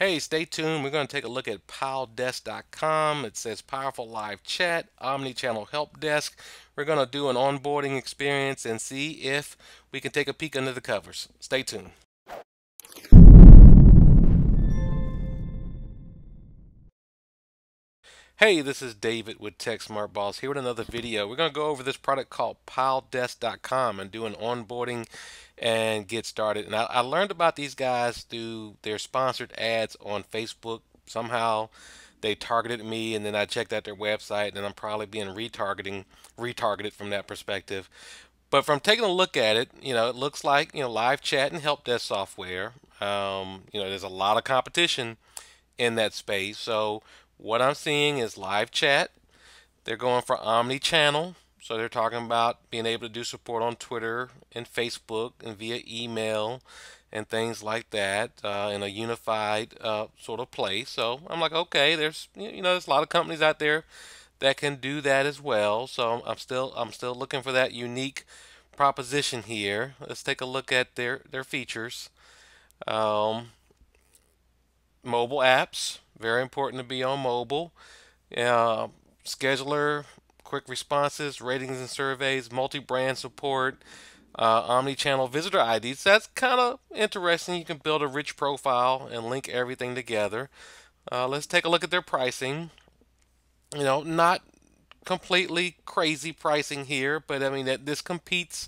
Hey, stay tuned. We're going to take a look at Paldesk.com. It says powerful live chat, omnichannel help desk. We're going to do an onboarding experience and see if we can take a peek under the covers. Stay tuned. Hey, this is David with TechSmartBoss here with another video. We're going to go over this product called Paldesk.com and do an onboarding and get started. And I learned about these guys through their sponsored ads on Facebook. Somehow they targeted me, and then I checked out their website, and I'm probably being retargeted from that perspective. But from taking a look at it, you know, it looks like, you know, live chat and help desk software. You know, there's a lot of competition in that space. So what I'm seeing is live chat. They're going for omni-channel, so they're talking about being able to do support on Twitter and Facebook and via email and things like that in a unified sort of place. So I'm like, okay, there's, you know, there's a lot of companies out there that can do that as well. So I'm still looking for that unique proposition here. Let's take a look at their features. Mobile apps. Very important to be on mobile. Scheduler, quick responses, ratings and surveys, multi-brand support, omni-channel visitor IDs. That's kind of interesting. You can build a rich profile and link everything together. Let's take a look at their pricing. You know, not completely crazy pricing here, but I mean, this competes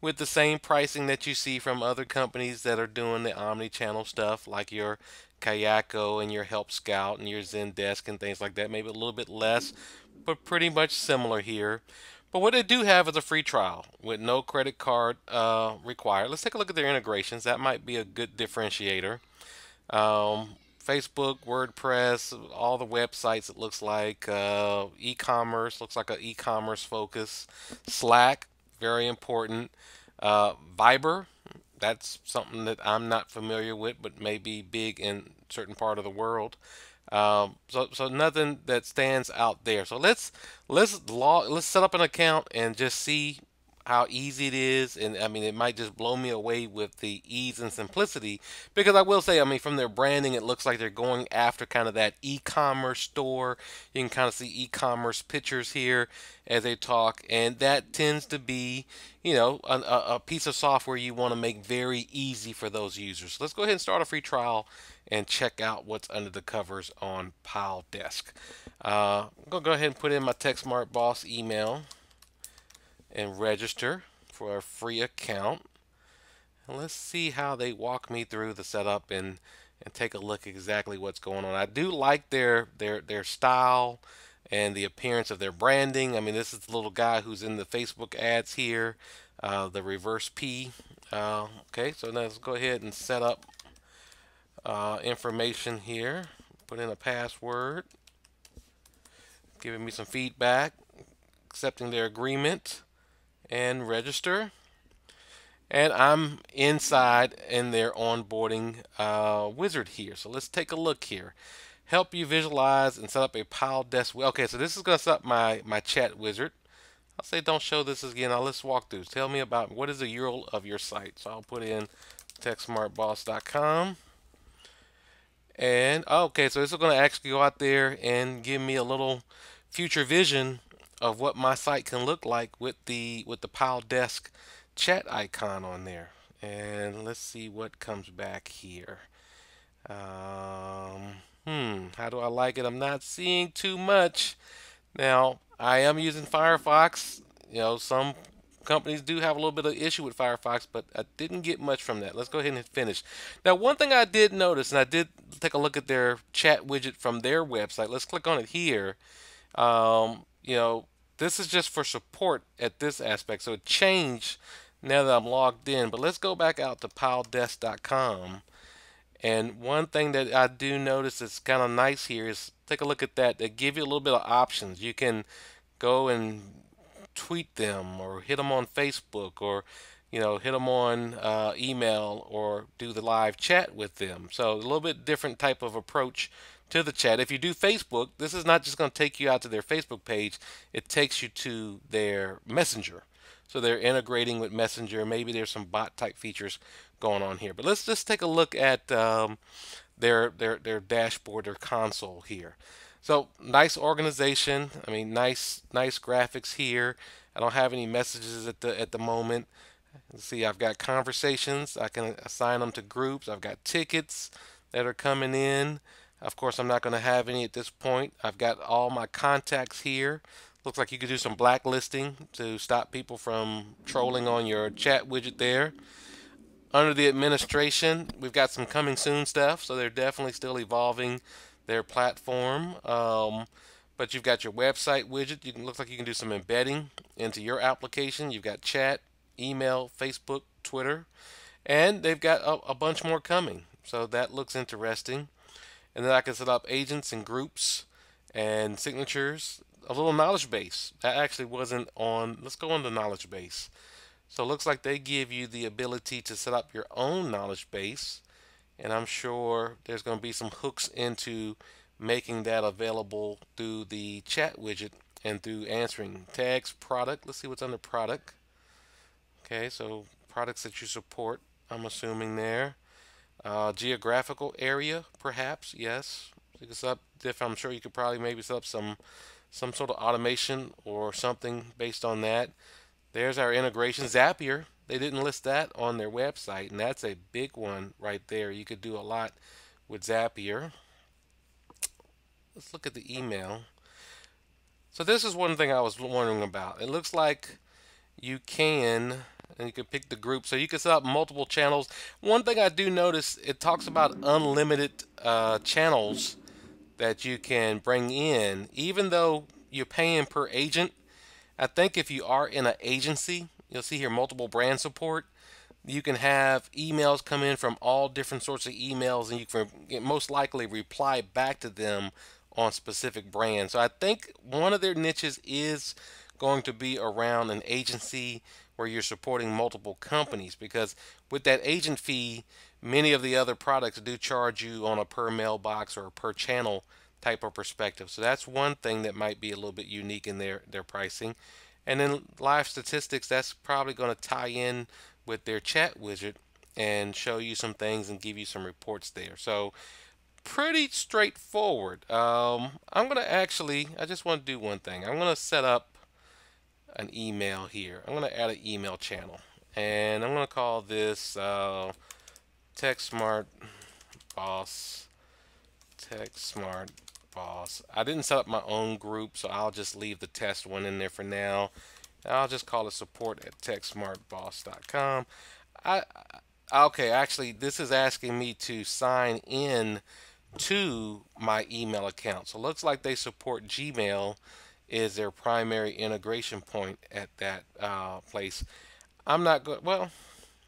with the same pricing that you see from other companies that are doing the omni-channel stuff, like your Kayako and your Help Scout and your Zendesk and things like that. Maybe a little bit less, but pretty much similar here. But what they do have is a free trial with no credit card required. Let's take a look at their integrations. That might be a good differentiator. Facebook, WordPress, all the websites, it looks like. E-commerce, looks like an e-commerce focus. Slack, very important. Viber, that's something that I'm not familiar with, but may be big in certain part of the world. So nothing that stands out there. So let's set up an account and just see how easy it is. And I mean, it might just blow me away with the ease and simplicity, because I will say, I mean, from their branding, it looks like they're going after kind of that e-commerce store. You can kind of see e-commerce pictures here as they talk, and that tends to be, you know, a piece of software you want to make very easy for those users. So let's go ahead and start a free trial and check out what's under the covers on Paldesk. I'm gonna go ahead and put in my TechSmartBoss email and register for a free account. And let's see how they walk me through the setup and take a look exactly what's going on. I do like their style and the appearance of their branding. I mean, this is the little guy who's in the Facebook ads here, the reverse P. Okay, so now let's go ahead and set up information here. Put in a password, giving me some feedback, accepting their agreement, and register. And I'm inside in their onboarding wizard here. So let's take a look here. Help you visualize and set up a Paldesk. Okay, so this is going to set up my chat wizard. I'll say don't show this again. Now let's walk through. Tell me about what is the URL of your site. So I'll put in techsmartboss.com. And okay, so this is going to actually go out there and give me a little future vision of what my site can look like with the Paldesk chat icon on there. And let's see what comes back here. How do I like it? I'm not seeing too much. Now, I am using Firefox. You know, some companies do have a little bit of issue with Firefox, but I didn't get much from that. Let's go ahead and hit finish. Now, one thing I did notice, and I did take a look at their chat widget from their website. Let's click on it here. You know, this is just for support at this aspect, so it changed now that I'm logged in. But let's go back out to Paldesk.com. And one thing that I do notice that's kind of nice here is, take a look at that. They give you a little bit of options. You can go and tweet them, or hit them on Facebook, or, you know, hit them on email, or do the live chat with them. So a little bit different type of approach to the chat. If you do Facebook, this is not just going to take you out to their Facebook page. It takes you to their Messenger. So they're integrating with Messenger. Maybe there's some bot type features going on here. But let's just take a look at their dashboard or console here. So nice organization. I mean, nice graphics here. I don't have any messages at the moment. See, I've got conversations. I can assign them to groups. I've got tickets that are coming in. Of course, I'm not going to have any at this point. I've got all my contacts here. Looks like you could do some blacklisting to stop people from trolling on your chat widget there. Under the administration, we've got some coming soon stuff, so they're definitely still evolving their platform. But you've got your website widget. You can, looks like you can do some embedding into your application. You've got chat, email, Facebook, Twitter, and they've got a bunch more coming. So that looks interesting. And then I can set up agents and groups and signatures. A little knowledge base. That actually wasn't on. Let's go on the knowledge base. So it looks like they give you the ability to set up your own knowledge base. And I'm sure there's going to be some hooks into making that available through the chat widget and through answering tags, product. Let's see what's under product. Okay, so products that you support, I'm assuming there. Geographical area, perhaps, yes. You can set up, I'm sure you could probably maybe set up some sort of automation or something based on that. There's our integration. Zapier, they didn't list that on their website, and that's a big one right there. You could do a lot with Zapier. Let's look at the email. So this is one thing I was wondering about. It looks like you can, and you can pick the group, so you can set up multiple channels. One thing I do notice, it talks about unlimited channels that you can bring in, even though you're paying per agent. I think if you are in an agency, you'll see here multiple brand support. You can have emails come in from all different sorts of emails, and you can most likely reply back to them on specific brands. So I think one of their niches is going to be around an agency where you're supporting multiple companies, because with that agent fee, many of the other products do charge you on a per mailbox or a per channel type of perspective. So that's one thing that might be a little bit unique in their pricing. And then live statistics, that's probably going to tie in with their chat widget and show you some things and give you some reports there. So pretty straightforward. I'm going to actually, I just want to do one thing. I'm going to set up an email here. I'm going to add an email channel, and I'm going to call this TechSmartBoss. TechSmartBoss. I didn't set up my own group, so I'll just leave the test one in there for now. I'll just call it support@techsmartboss.com. Okay, actually, this is asking me to sign in to my email account. So it looks like they support Gmail is their primary integration point at that place. I'm not good. Well,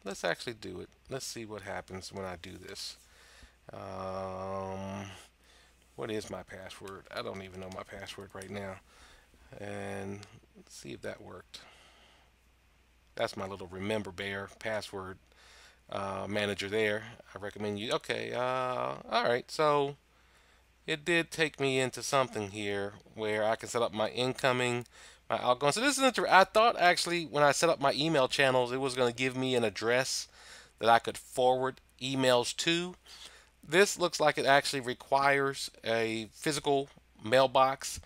let's actually do it. Let's see what happens when I do this. What is my password? I don't even know my password right now. And let's see if that worked. That's my little remember bear password manager there. I recommend you. Okay. All right. So it did take me into something here where I can set up my incoming, my outgoing. So this is interesting. I thought actually when I set up my email channels, it was going to give me an address that I could forward emails to. This looks like it actually requires a physical mailbox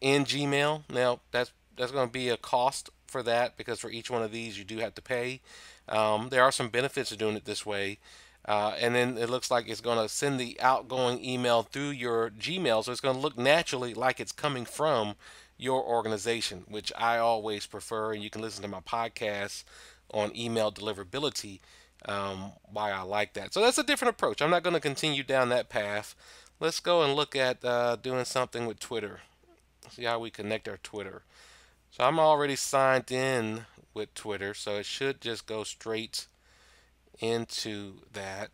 in Gmail. Now that's going to be a cost for that, because for each one of these you do have to pay. There are some benefits to doing it this way. And then it looks like it's going to send the outgoing email through your Gmail, so it's going to look naturally like it's coming from your organization, which I always prefer. And you can listen to my podcast on email deliverability, why I like that. So that's a different approach. I'm not going to continue down that path. Let's go and look at doing something with Twitter. See how we connect our Twitter. So I'm already signed in with Twitter, so it should just go straight into that.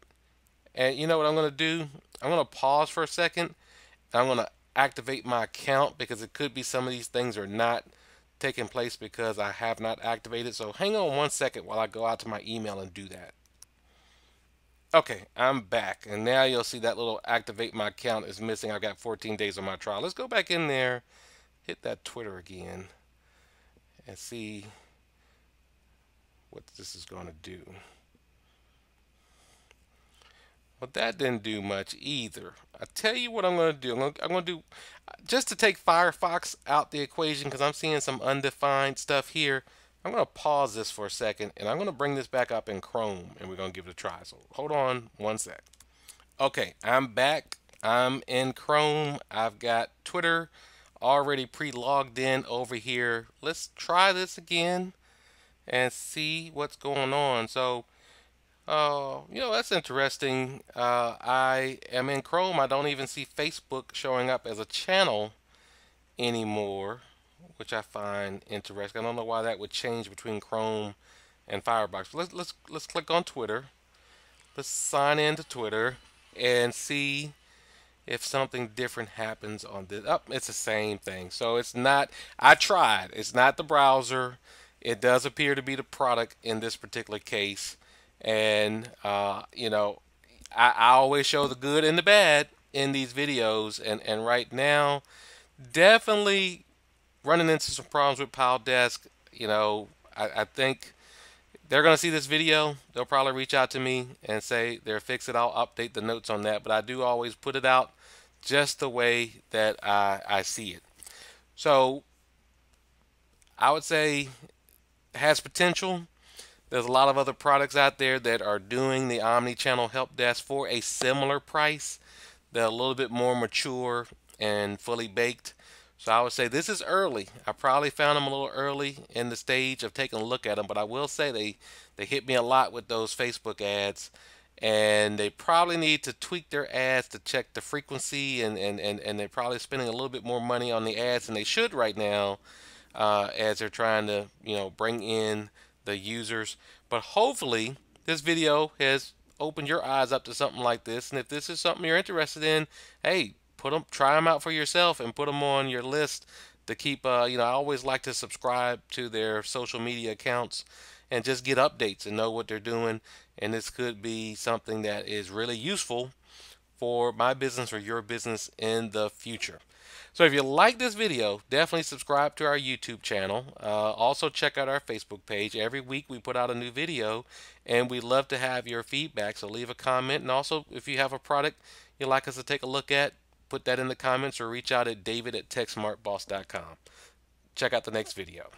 And you know what I'm going to do? I'm going to pause for a second. I'm going to activate my account, because it could be some of these things are not taking place because I have not activated. So hang on one second while I go out to my email and do that. Okay, I'm back, and now you'll see that little activate my account is missing. I've got 14 days on my trial. Let's go back in there, hit that Twitter again, and see what this is going to do. Well, that didn't do much either. I tell you what I'm going to do. I'm going to do, just to take Firefox out the equation, because I'm seeing some undefined stuff here, I'm going to pause this for a second, and I'm going to bring this back up in Chrome, and we're going to give it a try. So hold on one sec. Okay, I'm back. I'm in Chrome. I've got Twitter already pre-logged in over here. Let's try this again and see what's going on. So, you know, that's interesting. I am in Chrome. I don't even see Facebook showing up as a channel anymore, which I find interesting. I don't know why that would change between Chrome and Firefox. Let's click on Twitter. Let's sign in to Twitter and see if something different happens on this. Oh, it's the same thing. So it's not, I tried. It's not the browser. It does appear to be the product in this particular case. And, you know, I always show the good and the bad in these videos. And right now, definitely running into some problems with Paldesk. You know, I think they're going to see this video. They'll probably reach out to me and say they're fix it. I'll update the notes on that. But I do always put it out just the way that I see it. So I would say it has potential. There's a lot of other products out there that are doing the OmniChannel Help Desk for a similar price. They're a little bit more mature and fully baked. So I would say this is early. I probably found them a little early in the stage of taking a look at them, but I will say they hit me a lot with those Facebook ads, and they probably need to tweak their ads to check the frequency, and they're probably spending a little bit more money on the ads than they should right now, as they're trying to, you know, bring in the users. But hopefully this video has opened your eyes up to something like this, and if this is something you're interested in, hey, try them out for yourself and put them on your list to keep, you know, I always like to subscribe to their social media accounts and just get updates and know what they're doing. And this could be something that is really useful for my business or your business in the future. So if you like this video, definitely subscribe to our YouTube channel. Also check out our Facebook page. Every week we put out a new video, and we love to have your feedback. So leave a comment. And also, if you have a product you'd like us to take a look at, put that in the comments or reach out at David@techsmartboss.com. Check out the next video.